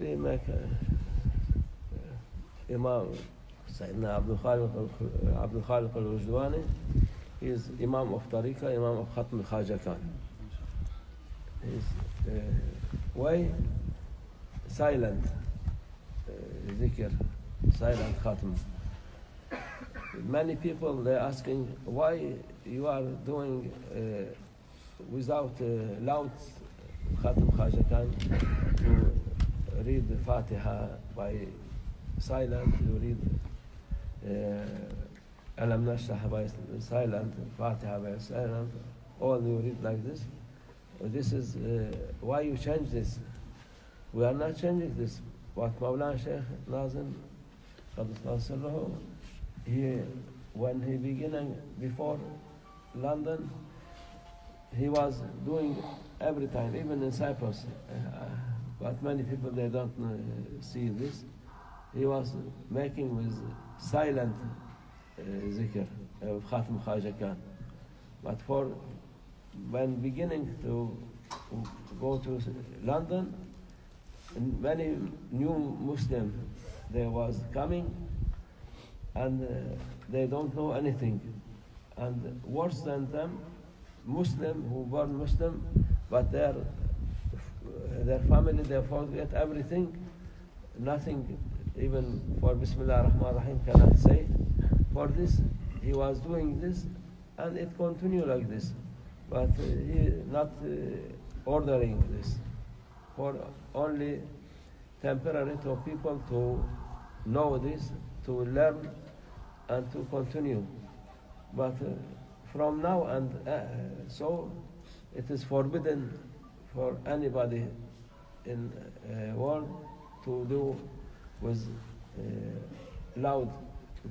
they make Imam Sayyidina Abdul Khaliq Al-Ghujduwani. He is Imam of Tariqah, Imam of Khatm Khwajagan. His way, silent zikr, silent khatm. Many people, they're asking, why you are doing without loud Khatm Khwajagan? You read the Fatihah by silent, you read Alam Nashah by silent, Fatihah by silent, all you read like this. This is why you change this. We are not changing this. What Mawlana Shaykh Nazim, when he began before London, he was doing every time, even in Cyprus. But many people, they don't see this. He was making with silent zikr of Khatm Khwajagan. But for when beginning to go to London, many new Muslims, they was coming, and they don't know anything. And worse than them, Muslim who born Muslim, but their family, they forget everything, nothing, even for Bismillah Rahman Rahim cannot say. For this, he was doing this, and it continued like this. But he not ordering this for only temporary to people to know this, to learn, and to continue. But from now and so, it is forbidden for anybody in world to do with loud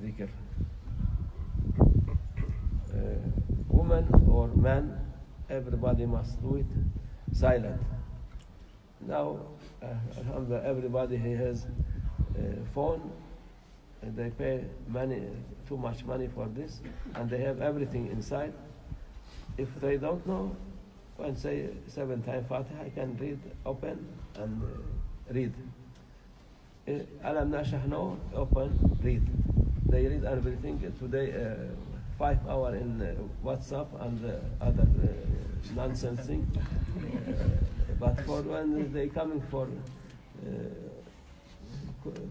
dhikr. Woman or man, everybody must do it silent. Now, alhamdulillah, everybody has a phone, and they pay money, too much money for this, and they have everything inside. If they don't know, when say 7 times Fatihah, I can read, open, and read. Alam Nashah, no, open, read. They read everything today. 5 hours in WhatsApp and other nonsense thing. But for when they coming for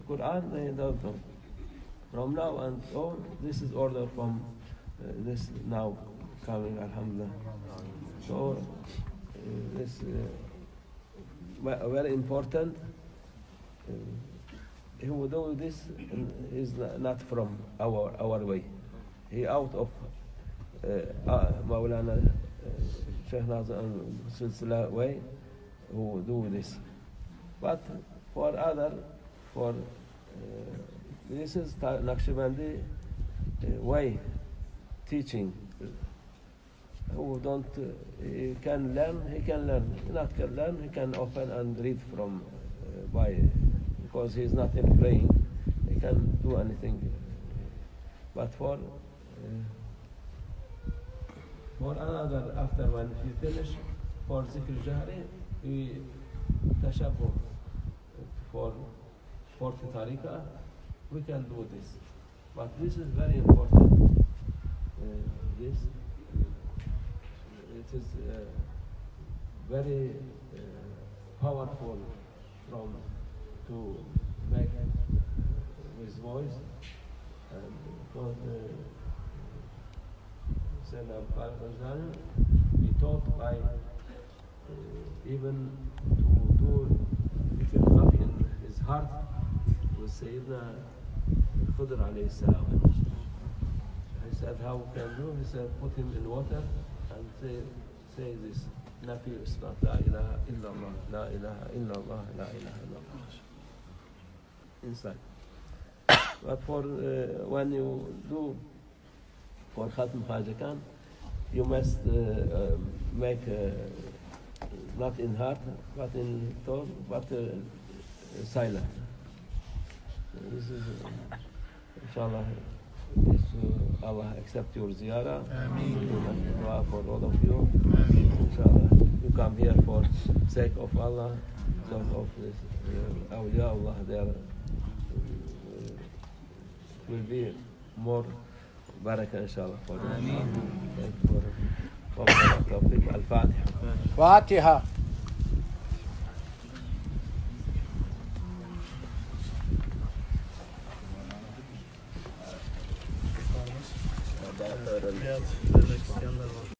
Quran, they don't know. From now and on, this is order from this now coming, alhamdulillah. So this very important. Who do this is not from our way. He out of Mawlana Shaykh Nazim Silsila way who do this. But for other, for this is Naqshbandi way teaching. Who don't, he can learn, Not can learn, he can open and read from by, because he is not in praying, he can do anything. But for another, after when he finished, for Zikr Jahri, we tashabu for the Tariqah, we can do this. But this is very important. This, it is very powerful from to make with voice, and for the be taught by even to do dhikr in his heart with Sayyidina Khudr alayhi salam. I said, how can you? He said, put him in water and say this, Nafi Islam, la ilaha illallah, la ilaha illallah, la ilaha illallah. Inside. But for when you do for Khatm Khwajagan, you must make not in heart, but in tone, but silent. This is, inshallah, this, Allah accept your ziyarah. Ameen. For all of you. Ameen. Inshallah. who come here for sake of Allah, some of this awliya Allah, there will be more barakah inshallah for them. Al-Fatihah.